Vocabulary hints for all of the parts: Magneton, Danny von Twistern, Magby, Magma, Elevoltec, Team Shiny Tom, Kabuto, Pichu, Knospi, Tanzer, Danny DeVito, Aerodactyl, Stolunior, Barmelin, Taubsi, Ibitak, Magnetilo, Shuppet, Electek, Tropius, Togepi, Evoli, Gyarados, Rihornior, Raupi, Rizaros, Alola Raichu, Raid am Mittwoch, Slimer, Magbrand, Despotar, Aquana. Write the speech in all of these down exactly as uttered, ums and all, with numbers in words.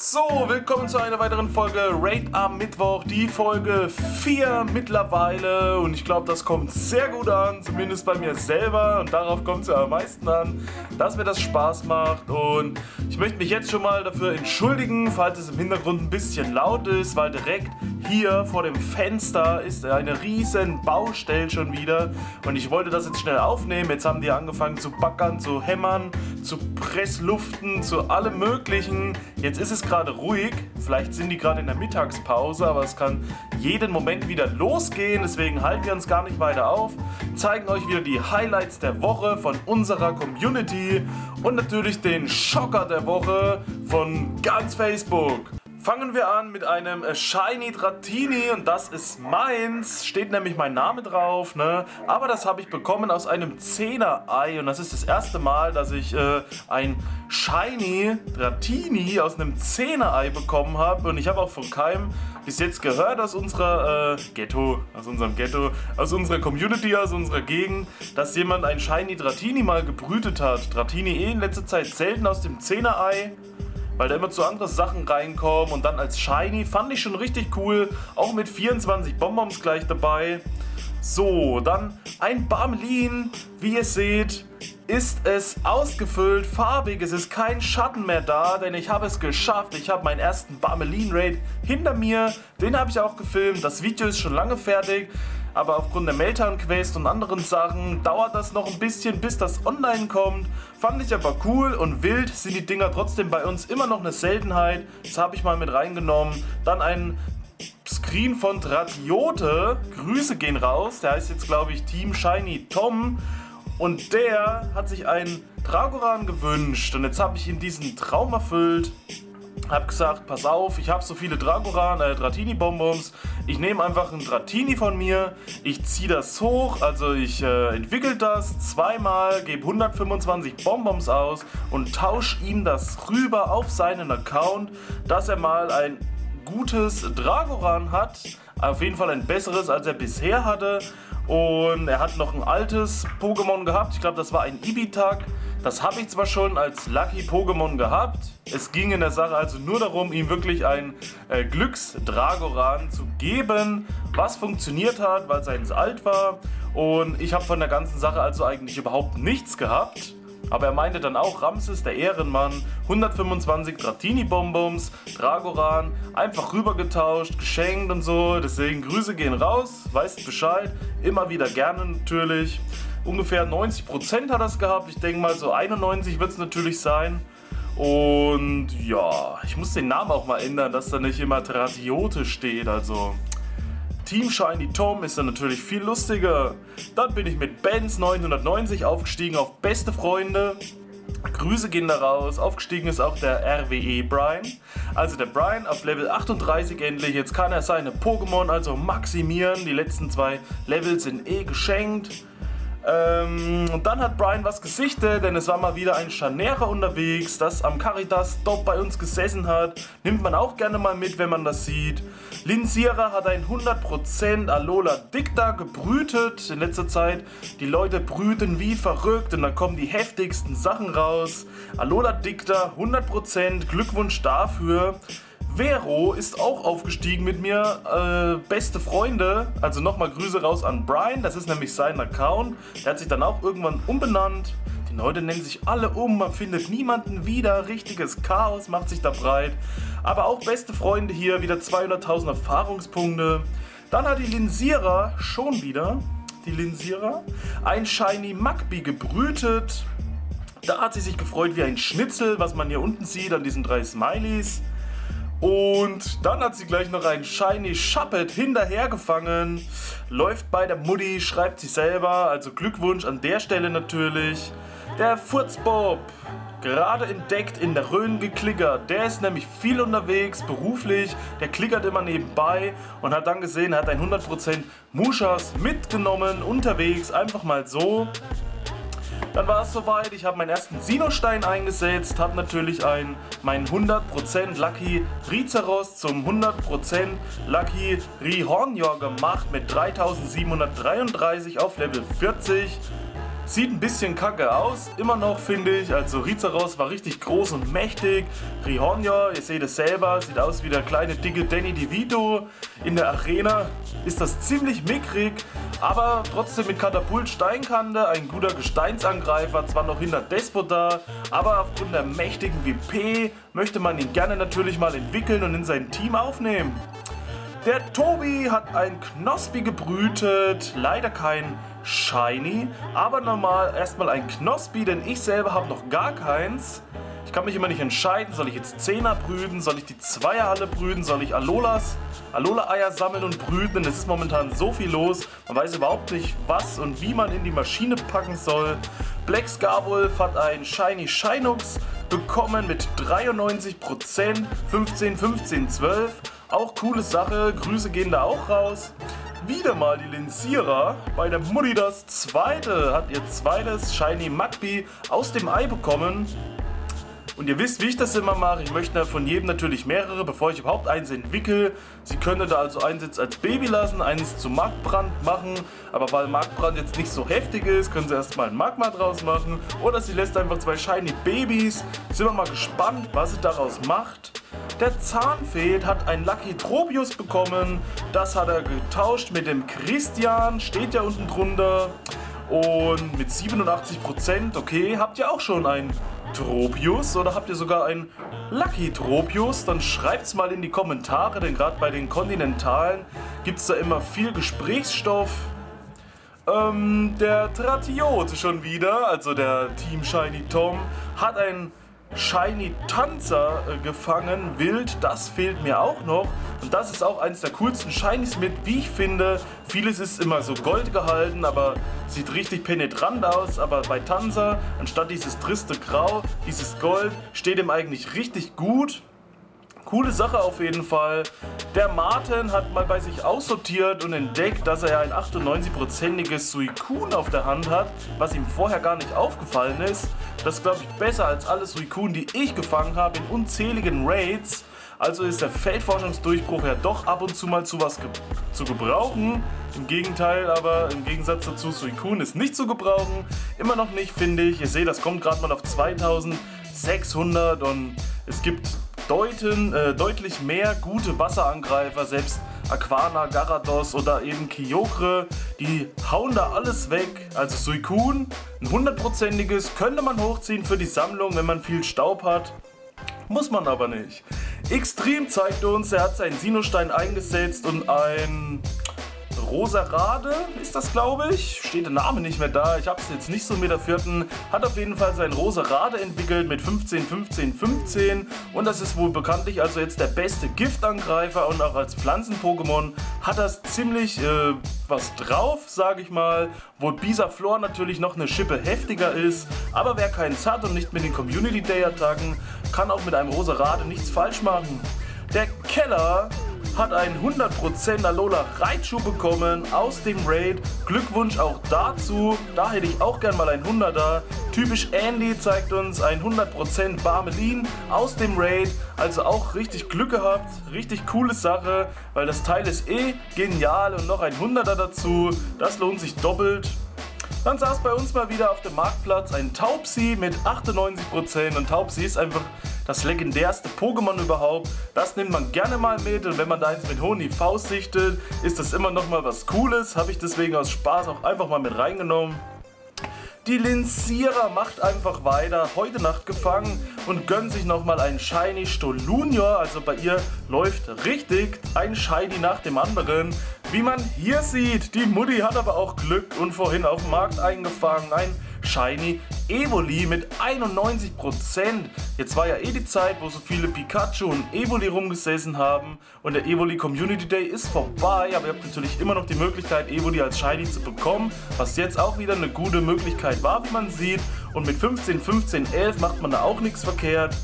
So, willkommen zu einer weiteren Folge Raid am Mittwoch, die Folge vier mittlerweile, und ich glaube, das kommt sehr gut an, zumindest bei mir selber, und darauf kommt es ja am meisten an, dass mir das Spaß macht. Und ich möchte mich jetzt schon mal dafür entschuldigen, falls es im Hintergrund ein bisschen laut ist, weil direkt hier vor dem Fenster ist eine riesen Baustelle schon wieder und ich wollte das jetzt schnell aufnehmen. Jetzt haben die angefangen zu backern, zu hämmern, zu pressluften, zu allem möglichen. Jetzt ist es gerade ruhig, vielleicht sind die gerade in der Mittagspause, aber es kann jeden Moment wieder losgehen, deswegen halten wir uns gar nicht weiter auf, zeigen euch wieder die Highlights der Woche von unserer Community und natürlich den Schocker der Woche von ganz Facebook. Fangen wir an mit einem Shiny Dratini, und das ist meins, steht nämlich mein Name drauf, ne? Aber das habe ich bekommen aus einem Zehner-Ei, und das ist das erste Mal, dass ich äh, ein Shiny Dratini aus einem Zehner-Ei bekommen habe, und ich habe auch von keinem bis jetzt gehört aus unserer äh, Ghetto, aus unserem Ghetto, aus unserer Community, aus unserer Gegend, dass jemand ein Shiny Dratini mal gebrütet hat. Dratini eh in letzter Zeit selten aus dem Zehner-Ei, weil da immer zu andere Sachen reinkommen, und dann als Shiny fand ich schon richtig cool, auch mit vierundzwanzig Bonbons gleich dabei. So, dann ein Barmelin, wie ihr seht, ist es ausgefüllt, farbig, es ist kein Schatten mehr da, denn ich habe es geschafft, ich habe meinen ersten Barmelin-Raid hinter mir, den habe ich auch gefilmt, das Video ist schon lange fertig, aber aufgrund der Meltan-Quest und anderen Sachen dauert das noch ein bisschen, bis das online kommt. Fand ich aber cool, und wild sind die Dinger trotzdem bei uns immer noch eine Seltenheit. Das habe ich mal mit reingenommen. Dann ein Screen von Dratiote. Grüße gehen raus. Der heißt jetzt, glaube ich, Team Shiny Tom. Und der hat sich einen Dragoran gewünscht. Und jetzt habe ich ihm diesen Traum erfüllt. Hab gesagt, pass auf, ich habe so viele Dragoran, äh, Dratini-Bonbons, ich nehme einfach einen Dratini von mir, ich ziehe das hoch, also ich äh, entwickle das zweimal, gebe hundertfünfundzwanzig Bonbons aus und tausche ihm das rüber auf seinen Account, dass er mal ein gutes Dragoran hat, auf jeden Fall ein besseres, als er bisher hatte. Und er hat noch ein altes Pokémon gehabt, ich glaube, das war ein Ibitak. Das habe ich zwar schon als Lucky Pokémon gehabt, es ging in der Sache also nur darum, ihm wirklich ein äh, Glücks-Dragoran zu geben, was funktioniert hat, weil es eins alt war, und ich habe von der ganzen Sache also eigentlich überhaupt nichts gehabt. Aber er meinte dann auch, Ramses, der Ehrenmann, hundertfünfundzwanzig Dratini-Bonbons, Dragoran, einfach rübergetauscht, geschenkt und so. Deswegen Grüße gehen raus, weißt Bescheid, immer wieder gerne natürlich. Ungefähr neunzig Prozent hat das gehabt, ich denke mal so einundneunzig wird es natürlich sein. Und ja, ich muss den Namen auch mal ändern, dass da nicht immer Dratiote steht, also... Team Shiny Tom ist dann natürlich viel lustiger. Dann bin ich mit Benz neunhundertneunzig aufgestiegen auf beste Freunde. Grüße gehen da raus. Aufgestiegen ist auch der R W E Brian. Also der Brian auf Level achtunddreißig endlich. Jetzt kann er seine Pokémon also maximieren. Die letzten zwei Levels sind eh geschenkt. Ähm, und dann hat Brian was gesichtet, denn es war mal wieder ein Scharnierer unterwegs, das am Caritas-Stop bei uns gesessen hat. Nimmt man auch gerne mal mit, wenn man das sieht. Linsierer hat ein hundert Prozent Alola Dicta gebrütet. In letzter Zeit, die Leute brüten wie verrückt und dann kommen die heftigsten Sachen raus. Alola Dicta, hundert Prozent, Glückwunsch dafür. Vero ist auch aufgestiegen mit mir, äh, beste Freunde, also nochmal Grüße raus an Brian, das ist nämlich sein Account, der hat sich dann auch irgendwann umbenannt, die Leute nennen sich alle um, man findet niemanden wieder, richtiges Chaos macht sich da breit, aber auch beste Freunde hier, wieder zweihunderttausend Erfahrungspunkte, dann hat die Linsierer schon wieder, die Linsierer, ein Shiny Magby gebrütet, da hat sie sich gefreut wie ein Schnitzel, was man hier unten sieht an diesen drei Smileys. Und dann hat sie gleich noch ein Shiny Shuppet hinterhergefangen, läuft bei der Mutti, schreibt sie selber, also Glückwunsch an der Stelle natürlich. Der Furzbob, gerade entdeckt in der Rhön geklickert, der ist nämlich viel unterwegs, beruflich, der klickert immer nebenbei und hat dann gesehen, er hat ein hundert Prozent Mushas mitgenommen, unterwegs, einfach mal so. Dann war es soweit, ich habe meinen ersten Sinostein eingesetzt, habe natürlich einen, meinen hundert Prozent Lucky Rizeros zum hundert Prozent Lucky Rihornior gemacht mit dreitausendsiebenhundertdreiunddreißig auf Level vierzig. Sieht ein bisschen kacke aus, immer noch finde ich. Also Rizaros war richtig groß und mächtig. Rihornior, ihr seht es selber, sieht aus wie der kleine dicke Danny DeVito. In der Arena ist das ziemlich mickrig, aber trotzdem mit Katapult Steinkante, ein guter Gesteinsangreifer, zwar noch hinter Despotar, aber aufgrund der mächtigen W P möchte man ihn gerne natürlich mal entwickeln und in sein Team aufnehmen. Der Tobi hat ein Knospi gebrütet, leider kein Shiny, aber normal erstmal ein Knospi, denn ich selber habe noch gar keins. Ich kann mich immer nicht entscheiden, soll ich jetzt Zehner brüten, soll ich die Zweierhalle brüten, soll ich Alolas, Alola-Eier sammeln und brüten, denn es ist momentan so viel los, man weiß überhaupt nicht, was und wie man in die Maschine packen soll. Black Scarwolf hat ein Shiny Shinux bekommen mit dreiundneunzig Prozent, fünfzehn, fünfzehn, zwölf. Auch coole Sache, Grüße gehen da auch raus. Wieder mal die Linsierer, bei der Mutti das zweite, hat ihr zweites Shiny Magby aus dem Ei bekommen. Und ihr wisst, wie ich das immer mache, ich möchte von jedem natürlich mehrere, bevor ich überhaupt eins entwickle. Sie können da also eins jetzt als Baby lassen, eins zu Magbrand machen, aber weil Magbrand jetzt nicht so heftig ist, können sie erstmal ein Magma draus machen. Oder sie lässt einfach zwei Shiny Babys, sind wir mal gespannt, was sie daraus macht. Der Zahnfee hat ein Lucky Tropius bekommen, das hat er getauscht mit dem Christian, steht ja unten drunter und mit siebenundachtzig Prozent, okay, habt ihr auch schon einen Tropius oder habt ihr sogar einen Lucky Tropius, dann schreibt's mal in die Kommentare, denn gerade bei den Kontinentalen gibt's da immer viel Gesprächsstoff. Ähm, der Dratiot schon wieder, also der Team Shiny Tom, hat einen Shiny Tanzer äh, gefangen, wild, das fehlt mir auch noch. Und das ist auch eins der coolsten Shinies mit, wie ich finde. Vieles ist immer so gold gehalten, aber sieht richtig penetrant aus. Aber bei Tanzer, anstatt dieses triste Grau, dieses Gold, steht ihm eigentlich richtig gut. Coole Sache auf jeden Fall. Der Martin hat mal bei sich aussortiert und entdeckt, dass er ja ein achtundneunzig-prozentiges Suicune auf der Hand hat, was ihm vorher gar nicht aufgefallen ist. Das ist, glaube ich, besser als alle Suicune, die ich gefangen habe in unzähligen Raids. Also ist der Feldforschungsdurchbruch ja doch ab und zu mal zu was ge zu gebrauchen. Im Gegenteil, aber im Gegensatz dazu, Suicune ist nicht zu gebrauchen. Immer noch nicht, finde ich. Ihr seht, das kommt gerade mal auf zweitausendsechshundert und es gibt deuten, äh, deutlich mehr gute Wasserangreifer, selbst Aquana, Gyarados oder eben Kyogre, die hauen da alles weg. Also Suicune, ein hundertprozentiges, könnte man hochziehen für die Sammlung, wenn man viel Staub hat. Muss man aber nicht. Xtreme zeigt uns, er hat seinen Sinnoh-Stein eingesetzt und ein Rosarade ist das, glaube ich. Steht der Name nicht mehr da. Ich habe es jetzt nicht so mit der vierten. Hat auf jeden Fall sein Rosarade entwickelt mit fünfzehn, fünfzehn, fünfzehn. Und das ist wohl bekanntlich also jetzt der beste Giftangreifer. Und auch als Pflanzen-Pokémon hat das ziemlich äh, was drauf, sage ich mal. Wo Bisaflor natürlich noch eine Schippe heftiger ist. Aber wer keins hat und nicht mit den Community Day-Attacken, kann auch mit einem Rosarade nichts falsch machen. Der Keller hat einen hundert Prozent Alola Raichu bekommen aus dem Raid. Glückwunsch auch dazu. Da hätte ich auch gern mal ein hunderter. Typisch Andy zeigt uns ein hundert Prozent Barmelin aus dem Raid. Also auch richtig Glück gehabt. Richtig coole Sache, weil das Teil ist eh genial und noch ein hunderter dazu. Das lohnt sich doppelt. Dann saß bei uns mal wieder auf dem Marktplatz ein Taubsi mit achtundneunzig Prozent und Taubsi ist einfach das legendärste Pokémon überhaupt, das nimmt man gerne mal mit und wenn man da jetzt mit hohen I Vs sichtet, ist das immer noch mal was Cooles, habe ich deswegen aus Spaß auch einfach mal mit reingenommen. Die Linsierer macht einfach weiter, heute Nacht gefangen und gönnt sich nochmal einen Shiny Stolunior, also bei ihr läuft richtig ein Shiny nach dem anderen. Wie man hier sieht, die Mutti hat aber auch Glück und vorhin auf dem Markt eingefangen, ein Shiny Evoli mit einundneunzig Prozent. Jetzt war ja eh die Zeit, wo so viele Pikachu und Evoli rumgesessen haben und der Evoli Community Day ist vorbei, aber ihr habt natürlich immer noch die Möglichkeit, Evoli als Shiny zu bekommen, was jetzt auch wieder eine gute Möglichkeit war, wie man sieht. Und mit fünfzehn, fünfzehn, elf macht man da auch nichts verkehrt.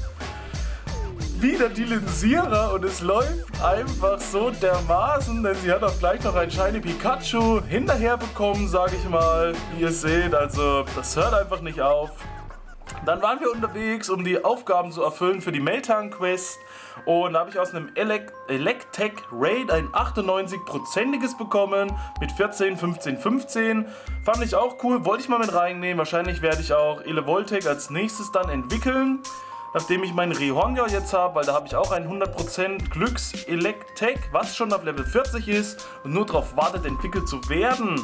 Wieder die Linsierer und es läuft einfach so dermaßen, denn sie hat auch gleich noch ein Shiny Pikachu hinterher bekommen, sage ich mal, wie ihr seht, also das hört einfach nicht auf. Dann waren wir unterwegs, um die Aufgaben zu erfüllen für die Meltan Quest Und da habe ich aus einem Electek Raid ein achtundneunzig prozentiges bekommen mit vierzehn, fünfzehn, fünfzehn. Fand ich auch cool, wollte ich mal mit reinnehmen. Wahrscheinlich werde ich auch Elevoltec als nächstes dann entwickeln, nachdem ich meinen Rihornior jetzt habe, weil da habe ich auch einen hundert Prozent Glücks-Electek, was schon auf Level vierzig ist und nur darauf wartet, entwickelt zu werden.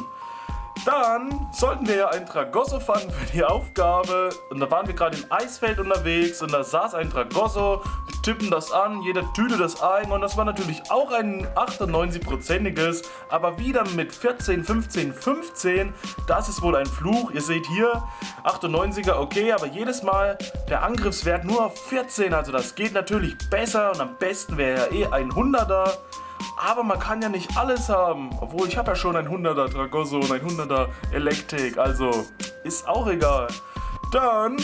Dann sollten wir ja einen Tragosso fangen für die Aufgabe. Und da waren wir gerade im Eisfeld unterwegs und da saß ein Tragosso. Wir tippen das an, jeder tütet das ein und das war natürlich auch ein achtundneunzig prozentiges. Aber wieder mit vierzehn, fünfzehn, fünfzehn. Das ist wohl ein Fluch. Ihr seht hier, achtundneunziger, okay, aber jedes Mal der Angriffswert nur auf vierzehn. Also das geht natürlich besser und am besten wäre ja eh ein hunderter. Aber man kann ja nicht alles haben. Obwohl, ich habe ja schon ein hunderter Tragosso und ein hunderter Electek. Also, ist auch egal. Dann,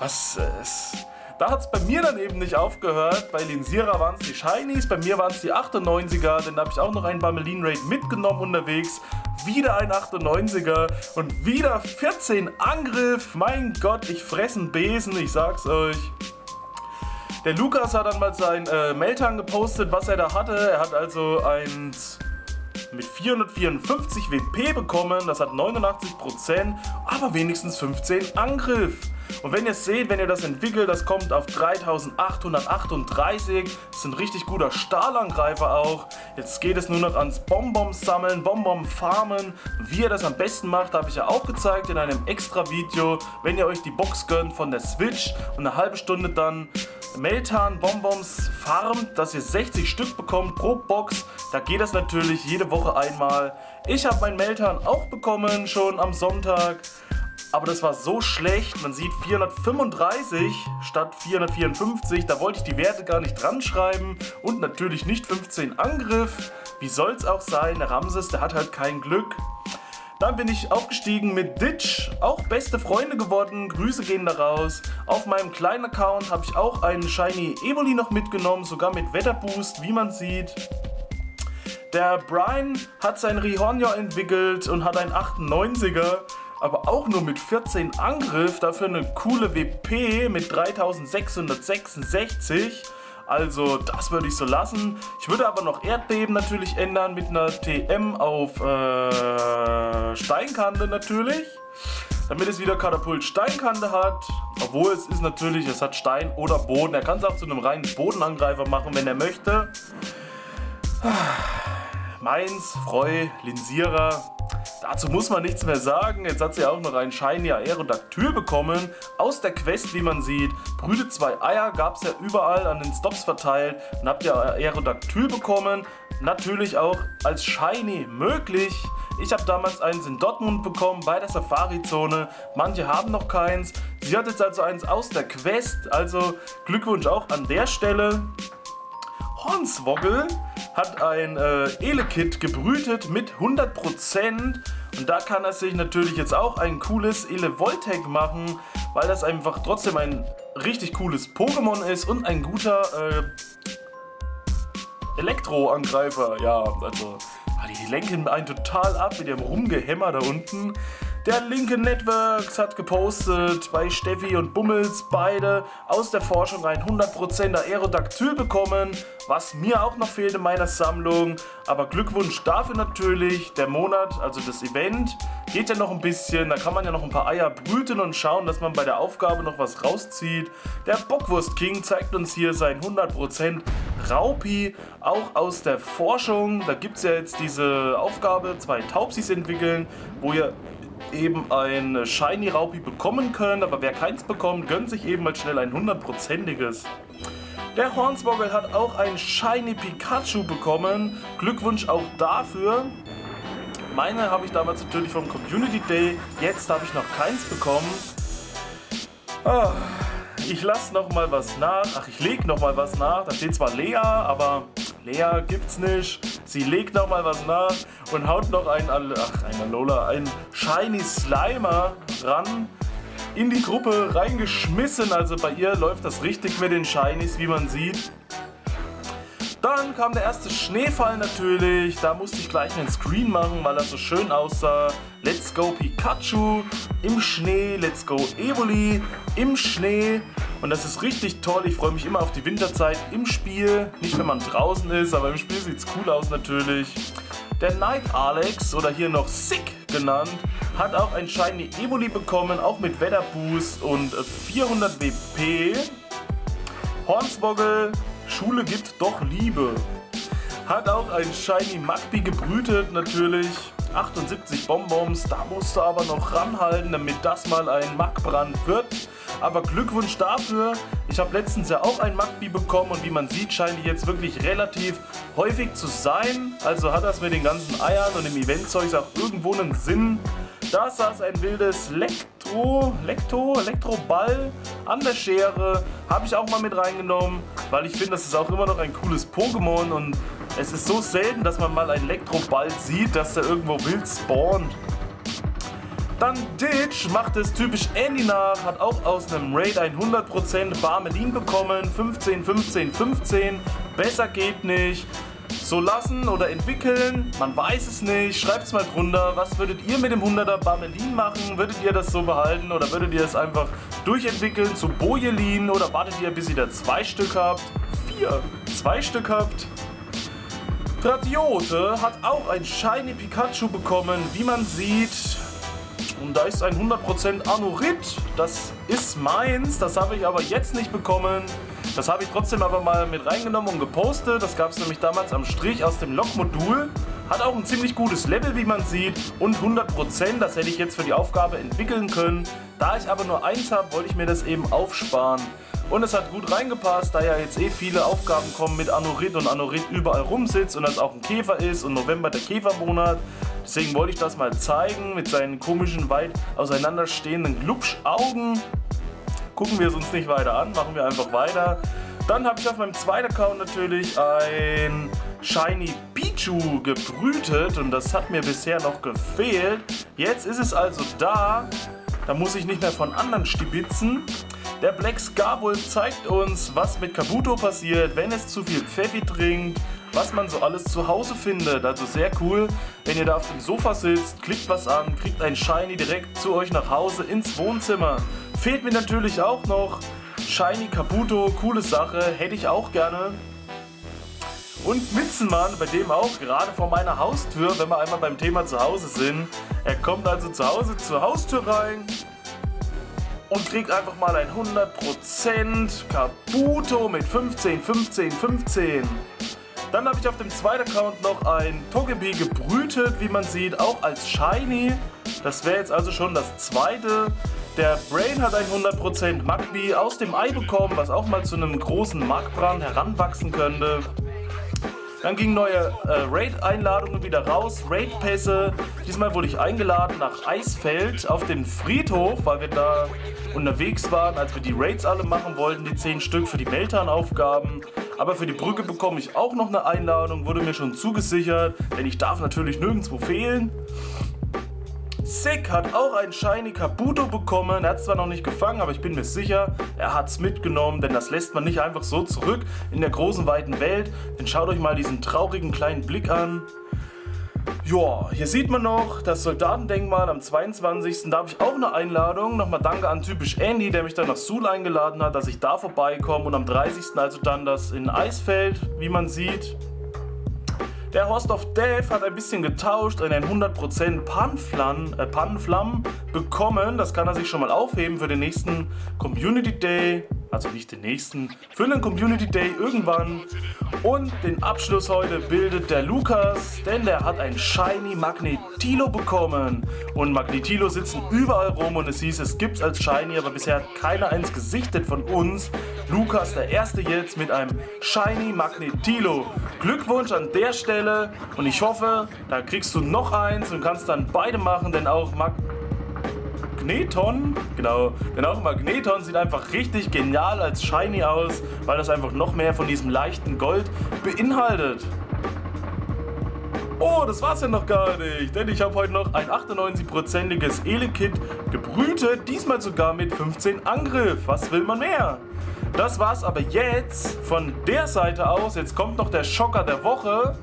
was ist... Da hat es bei mir dann eben nicht aufgehört. Bei Linsierer waren es die Shinies, bei mir waren es die achtundneunziger. Denn da habe ich auch noch einen Barmelin Raid mitgenommen unterwegs. Wieder ein achtundneunziger und wieder vierzehn Angriff. Mein Gott, ich fresse einen Besen, ich sag's euch. Der Lukas hat dann mal sein äh, Meltan gepostet, was er da hatte. Er hat also eins mit vierhundertvierundfünfzig W P bekommen, das hat neunundachtzig Prozent, aber wenigstens fünfzehn Angriff. Und wenn ihr es seht, wenn ihr das entwickelt, das kommt auf dreitausendachthundertachtunddreißig, das ist ein richtig guter Stahlangreifer auch. Jetzt geht es nur noch ans Bonbon sammeln, Bonbon farmen. Wie ihr das am besten macht, habe ich ja auch gezeigt in einem extra Video. Wenn ihr euch die Box gönnt von der Switch und eine halbe Stunde dann Meltan Bonbons farmt, dass ihr sechzig Stück bekommt pro Box, da geht das natürlich jede Woche einmal. Ich habe mein Meltan auch bekommen, schon am Sonntag. Aber das war so schlecht, man sieht vierhundertfünfunddreißig statt vierhundertvierundfünfzig, da wollte ich die Werte gar nicht dran schreiben und natürlich nicht fünfzehn Angriff. Wie soll's auch sein, der Ramses, der hat halt kein Glück. Dann bin ich aufgestiegen mit Ditch, auch beste Freunde geworden, Grüße gehen da raus. Auf meinem kleinen Account habe ich auch einen Shiny Evoli noch mitgenommen, sogar mit Wetterboost, wie man sieht. Der Brian hat sein Rihornior entwickelt und hat einen achtundneunziger. Aber auch nur mit vierzehn Angriff, dafür eine coole W P mit dreitausendsechshundertsechsundsechzig. Also das würde ich so lassen. Ich würde aber noch Erdbeben natürlich ändern mit einer T M auf äh, Steinkante natürlich. Damit es wieder Katapult Steinkante hat. Obwohl es ist natürlich, es hat Stein oder Boden. Er kann es auch zu einem reinen Bodenangreifer machen, wenn er möchte. Mainz, Freu, Linsierer. Dazu muss man nichts mehr sagen, jetzt hat sie auch noch einen Shiny Aerodactyl bekommen, aus der Quest, wie man sieht. Brütet zwei Eier, gab es ja überall an den Stops verteilt und habt ihr Aerodactyl bekommen. Natürlich auch als Shiny möglich. Ich habe damals eins in Dortmund bekommen, bei der Safari-Zone. Manche haben noch keins. Sie hat jetzt also eins aus der Quest, also Glückwunsch auch an der Stelle. Hornswoggle hat ein äh, Elekid gebrütet mit hundert Prozent und da kann er sich natürlich jetzt auch ein cooles Elevoltec machen, weil das einfach trotzdem ein richtig cooles Pokémon ist und ein guter äh, Elektroangreifer. Ja, also die lenken einen total ab mit dem Rumgehämmer da unten. Der Linke Networks hat gepostet, bei Steffi und Bummels beide aus der Forschung ein hundert Prozent Aerodactyl bekommen, was mir auch noch fehlt in meiner Sammlung. Aber Glückwunsch dafür natürlich, der Monat, also das Event, geht ja noch ein bisschen, da kann man ja noch ein paar Eier brüten und schauen, dass man bei der Aufgabe noch was rauszieht. Der Bockwurst King zeigt uns hier sein hundert Prozent Raupi, auch aus der Forschung. Da gibt es ja jetzt diese Aufgabe, zwei Taubsis entwickeln, wo ihr eben ein Shiny Raupi bekommen können, aber wer keins bekommt, gönnt sich eben mal schnell ein hundertprozentiges. Der Hornswoggle hat auch ein Shiny Pikachu bekommen, Glückwunsch auch dafür. Meine habe ich damals natürlich vom Community Day, jetzt habe ich noch keins bekommen. Oh, ich lasse nochmal was nach, ach ich lege nochmal was nach, da steht zwar Lea, aber Lea gibt's nicht. Sie legt noch mal was nach und haut noch einen, ach, einen Alola, einen Shiny Slimer ran, in die Gruppe reingeschmissen. Also bei ihr läuft das richtig mit den Shinies, wie man sieht. Dann kam der erste Schneefall natürlich, da musste ich gleich einen Screen machen, weil das so schön aussah. Let's go Pikachu im Schnee, let's go Evoli im Schnee. Und das ist richtig toll. Ich freue mich immer auf die Winterzeit im Spiel. Nicht, wenn man draußen ist, aber im Spiel sieht es cool aus natürlich. Der Night Alex, oder hier noch Sick genannt, hat auch ein Shiny Evoli bekommen, auch mit Wetterboost und vierhundert W P. Hornswoggle, Schule gibt doch Liebe. Hat auch ein Shiny Magby gebrütet natürlich. achtundsiebzig Bonbons, da musst du aber noch ranhalten, damit das mal ein Magbrand wird. Aber Glückwunsch dafür. Ich habe letztens ja auch ein Magby bekommen und wie man sieht, scheint die jetzt wirklich relativ häufig zu sein. Also hat das mit den ganzen Eiern und dem Eventzeug auch irgendwo einen Sinn. Da saß ein wildes Elektro, Elektro, Elektroball an der Schere. Habe ich auch mal mit reingenommen, weil ich finde, das ist auch immer noch ein cooles Pokémon und es ist so selten, dass man mal einen Elektroball sieht, dass der irgendwo wild spawnt. Dann Ditch macht es typisch Andy nach, hat auch aus einem Raid hundert Prozent Barmelin bekommen, fünfzehn, fünfzehn, fünfzehn, besser geht nicht. So lassen oder entwickeln, man weiß es nicht, schreibt es mal drunter, was würdet ihr mit dem hunderter Barmelin machen, würdet ihr das so behalten oder würdet ihr es einfach durchentwickeln zu Bojelin oder wartet ihr, bis ihr da zwei Stück habt, vier, zwei Stück habt. Dratini hat auch ein Shiny Pikachu bekommen, wie man sieht. Und da ist ein hundert Prozent Anorith, das ist meins, das habe ich aber jetzt nicht bekommen. Das habe ich trotzdem aber mal mit reingenommen und gepostet, das gab es nämlich damals am Strich aus dem Log-Modul. Hat auch ein ziemlich gutes Level, wie man sieht, und hundert Prozent, das hätte ich jetzt für die Aufgabe entwickeln können. Da ich aber nur eins habe, wollte ich mir das eben aufsparen. Und es hat gut reingepasst, da ja jetzt eh viele Aufgaben kommen mit Anorith und Anorith überall rumsitzt und das auch ein Käfer ist und November der Käfermonat. Deswegen wollte ich das mal zeigen mit seinen komischen, weit auseinanderstehenden Glubschaugen. Gucken wir es uns nicht weiter an, machen wir einfach weiter. Dann habe ich auf meinem zweiten Account natürlich ein Shiny Pichu gebrütet und das hat mir bisher noch gefehlt. Jetzt ist es also da, da muss ich nicht mehr von anderen stibitzen. Der Black Scarwolf zeigt uns, was mit Kabuto passiert, wenn es zu viel Pfeffi trinkt, was man so alles zu Hause findet. Also sehr cool, wenn ihr da auf dem Sofa sitzt, klickt was an, kriegt ein Shiny direkt zu euch nach Hause ins Wohnzimmer. Fehlt mir natürlich auch noch Shiny Kabuto, coole Sache, hätte ich auch gerne. Und Mützenmann, bei dem auch gerade vor meiner Haustür, wenn wir einmal beim Thema zu Hause sind. Er kommt also zu Hause zur Haustür rein. Und kriegt einfach mal ein hundert Prozent Kabuto mit fünfzehn, fünfzehn, fünfzehn. Dann habe ich auf dem zweiten Account noch ein Togepi gebrütet, wie man sieht, auch als Shiny. Das wäre jetzt also schon das zweite. Der Brain hat ein hundert Prozent Magby aus dem Ei bekommen, was auch mal zu einem großen Magbrand heranwachsen könnte. Dann gingen neue äh, Raid-Einladungen wieder raus, Raid-Pässe. Diesmal wurde ich eingeladen nach Eisfeld auf den Friedhof, weil wir da unterwegs waren, als wir die Raids alle machen wollten, die zehn Stück für die Meltan-Aufgaben. Aber für die Brücke bekomme ich auch noch eine Einladung, wurde mir schon zugesichert, denn ich darf natürlich nirgendwo fehlen. Sick hat auch ein Shiny Kabuto bekommen, er hat es zwar noch nicht gefangen, aber ich bin mir sicher, er hat es mitgenommen, denn das lässt man nicht einfach so zurück in der großen, weiten Welt. Denn schaut euch mal diesen traurigen kleinen Blick an. Ja, hier sieht man noch das Soldatendenkmal am zweiundzwanzigsten Da habe ich auch eine Einladung. Nochmal danke an typisch Andy, der mich dann nach Suhl eingeladen hat, dass ich da vorbeikomme. Und am dreißigsten also dann das in Eisfeld, wie man sieht. Der Host of Death hat ein bisschen getauscht und ein hundert Prozent Panflan, äh Panflam bekommen. Das kann er sich schon mal aufheben für den nächsten Community Day. Also nicht den nächsten, für einen Community Day irgendwann. Und den Abschluss heute bildet der Lukas, denn der hat ein Shiny Magnetilo bekommen. Und Magnetilo sitzen überall rum und es hieß, es gibt's als Shiny, aber bisher hat keiner eins gesichtet von uns. Lukas, der Erste jetzt mit einem Shiny Magnetilo. Glückwunsch an der Stelle und ich hoffe, da kriegst du noch eins und kannst dann beide machen, denn auch Mag... Magneton, genau, denn auch Magneton sieht einfach richtig genial als Shiny aus, weil das einfach noch mehr von diesem leichten Gold beinhaltet. Oh, das war's ja noch gar nicht, denn ich habe heute noch ein achtundneunzig-prozentiges Elekid gebrütet, diesmal sogar mit fünfzehn Angriff, was will man mehr? Das war's aber jetzt von der Seite aus, jetzt kommt noch der Schocker der Woche.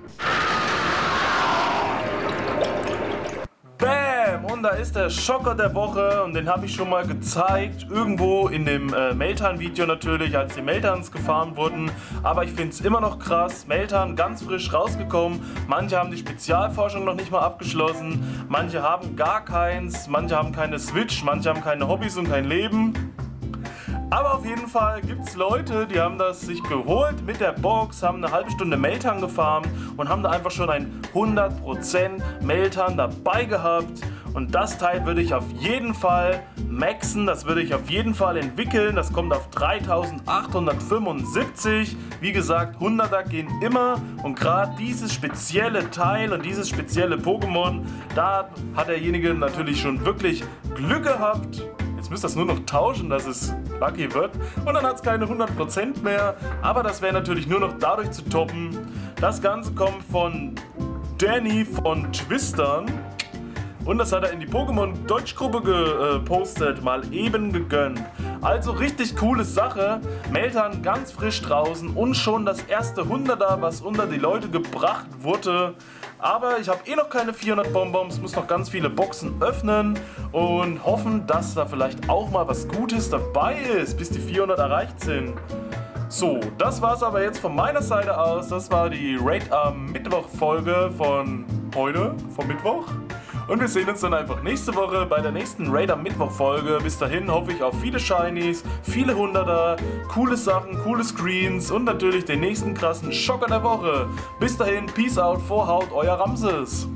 und da ist der Schocker der Woche und den habe ich schon mal gezeigt, irgendwo in dem äh, Meltan-Video natürlich, als die Meltans gefarmt wurden, aber ich finde es immer noch krass, Meltan ganz frisch rausgekommen, manche haben die Spezialforschung noch nicht mal abgeschlossen, manche haben gar keins, manche haben keine Switch, manche haben keine Hobbys und kein Leben. Aber auf jeden Fall gibt es Leute, die haben das sich geholt mit der Box, haben eine halbe Stunde Meltan gefarmt und haben da einfach schon ein hundert Prozent Meltan dabei gehabt. Und das Teil würde ich auf jeden Fall maxen, das würde ich auf jeden Fall entwickeln. Das kommt auf dreitausendachthundertfünfundsiebzig. Wie gesagt, hunderter gehen immer. Und gerade dieses spezielle Teil und dieses spezielle Pokémon, da hat derjenige natürlich schon wirklich Glück gehabt. Jetzt müsst ihr das nur noch tauschen, dass es lucky wird. Und dann hat es keine hundert Prozent mehr. Aber das wäre natürlich nur noch dadurch zu toppen. Das Ganze kommt von Danny von Twistern. Und das hat er in die Pokémon-Deutschgruppe gepostet, mal eben gegönnt. Also richtig coole Sache. Meltan ganz frisch draußen und schon das erste Hunderter, was unter die Leute gebracht wurde. Aber ich habe eh noch keine vierhundert Bonbons, muss noch ganz viele Boxen öffnen und hoffen, dass da vielleicht auch mal was Gutes dabei ist, bis die vierhundert erreicht sind. So, das war's aber jetzt von meiner Seite aus. Das war die Raid am Mittwoch Folge von heute, vom Mittwoch. Und wir sehen uns dann einfach nächste Woche bei der nächsten Raid am Mittwoch Folge. Bis dahin hoffe ich auf viele Shinies, viele Hunderter, coole Sachen, coole Screens und natürlich den nächsten krassen Schocker der Woche. Bis dahin, Peace out, Vorhaut, euer Ramses.